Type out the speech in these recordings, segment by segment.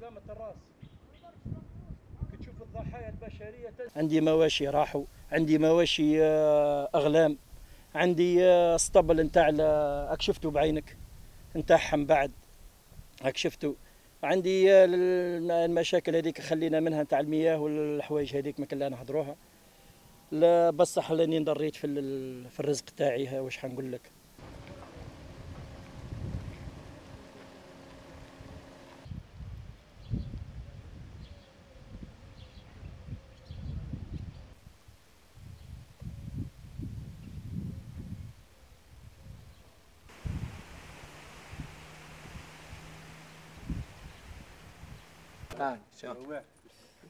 سلامة الراس. كتشوف الضحايا البشرية. عندي مواشي راحوا، عندي مواشي أغلام، عندي اسطبل نتاع اكشفته بعينك نتاعهم بعد اكشفته. عندي المشاكل هذيك خلينا منها نتاع المياه والحوايج هذيك ما كنا نهضروها. لا بصح لاني ضريت في الرزق تاعي. واش حنقول لك؟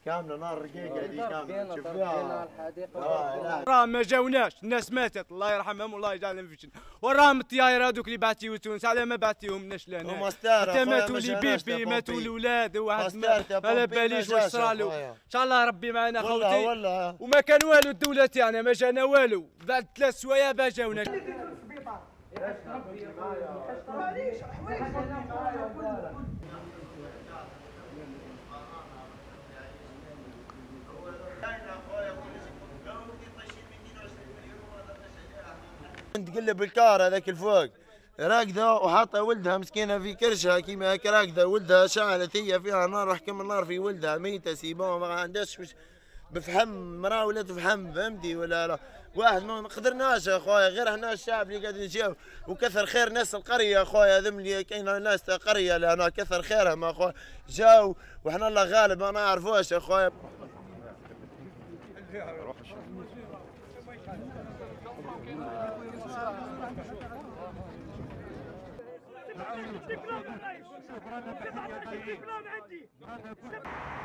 كامله نار رقيقه هذه كامله شفناها. راهم ما جاوناش، الناس ماتت الله يرحمهم والله يجعلهم في الجنه. وراهم الطياير هذوك اللي بعثيو لتونس علاه ما بعثيوهمناش لهنا؟ حتى ماتوا لي بيبي، ماتوا الاولاد، واحد ما على باليش واش صرالو. ان شاء الله ربي معنا خوتي. وما كان والو الدوله تاعنا ما جانا والو، بعد ثلاث سوايع با جاونا. تقلب الكار هذاك الفوق راكده وحاطه ولدها مسكينه في كرشها كيما هكا راكده، ولدها شعلت هي فيها نار وحكم النار في ولدها ميته سيبوه ما عندهاش بفهم مراه ولا تفهم فهمتي ولا لا. واحد ما قدرناش اخويا، غير هنا الشعب اللي قاعدين نجيو وكثر خير ناس القريه اخويا، هذم اللي كاينه ناس تاع القريه لهنا كثر خيرهم اخويا، جاو وحنا الله غالب ما نعرفوش اخويا. I'm going to go to the hospital.